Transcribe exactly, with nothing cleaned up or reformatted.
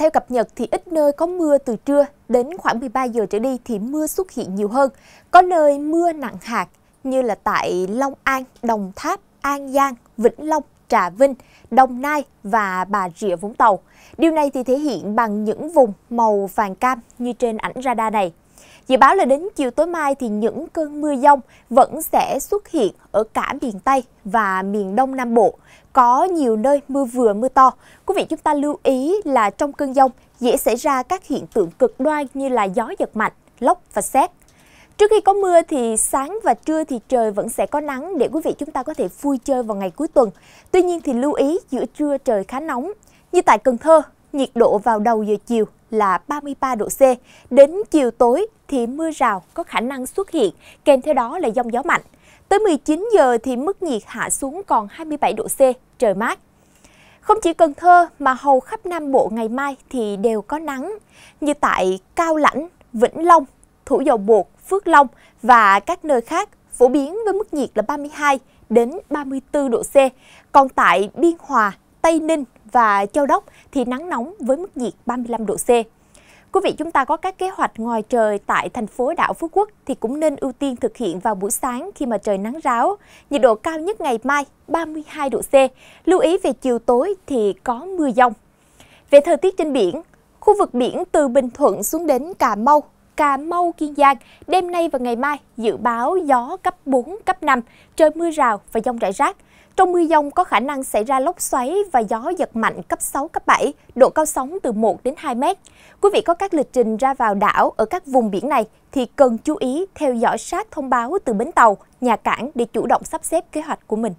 Theo cập nhật thì ít nơi có mưa từ trưa đến khoảng mười ba giờ trở đi thì mưa xuất hiện nhiều hơn. Có nơi mưa nặng hạt như là tại Long An, Đồng Tháp, An Giang, Vĩnh Long, Trà Vinh, Đồng Nai và Bà Rịa Vũng Tàu. Điều này thì thể hiện bằng những vùng màu vàng cam như trên ảnh radar này. Dự báo là đến chiều tối mai thì những cơn mưa dông vẫn sẽ xuất hiện ở cả miền Tây và miền Đông Nam Bộ. Có nhiều nơi mưa vừa mưa to. Quý vị chúng ta lưu ý là trong cơn dông dễ xảy ra các hiện tượng cực đoan như là gió giật mạnh, lốc và sét. Trước khi có mưa thì sáng và trưa thì trời vẫn sẽ có nắng để quý vị chúng ta có thể vui chơi vào ngày cuối tuần. Tuy nhiên thì lưu ý giữa trưa trời khá nóng. Như tại Cần Thơ, nhiệt độ vào đầu giờ chiều là ba mươi ba độ C. Đến chiều tối thì mưa rào có khả năng xuất hiện, kèm theo đó là dông gió mạnh. Tới mười chín giờ thì mức nhiệt hạ xuống còn hai mươi bảy độ C, trời mát. Không chỉ Cần Thơ mà hầu khắp Nam Bộ ngày mai thì đều có nắng. Như tại Cao Lãnh, Vĩnh Long, Thủ Dầu Một, Phước Long và các nơi khác phổ biến với mức nhiệt là ba mươi hai đến ba mươi bốn độ C. Còn tại Biên Hòa, Tây Ninh và Châu Đốc thì nắng nóng với mức nhiệt ba mươi lăm độ C. Quý vị chúng ta có các kế hoạch ngoài trời tại thành phố đảo Phú Quốc thì cũng nên ưu tiên thực hiện vào buổi sáng khi mà trời nắng ráo. Nhiệt độ cao nhất ngày mai ba mươi hai độ C. Lưu ý về chiều tối thì có mưa dông. Về thời tiết trên biển, khu vực biển từ Bình Thuận xuống đến Cà Mau, Cà Mau, Kiên Giang, đêm nay và ngày mai dự báo gió cấp bốn, cấp năm, trời mưa rào và dông rải rác. Trong mưa dông có khả năng xảy ra lốc xoáy và gió giật mạnh cấp sáu, cấp bảy, độ cao sóng từ một đến hai mét. Quý vị có các lịch trình ra vào đảo ở các vùng biển này thì cần chú ý theo dõi sát thông báo từ bến tàu, nhà cảng để chủ động sắp xếp kế hoạch của mình.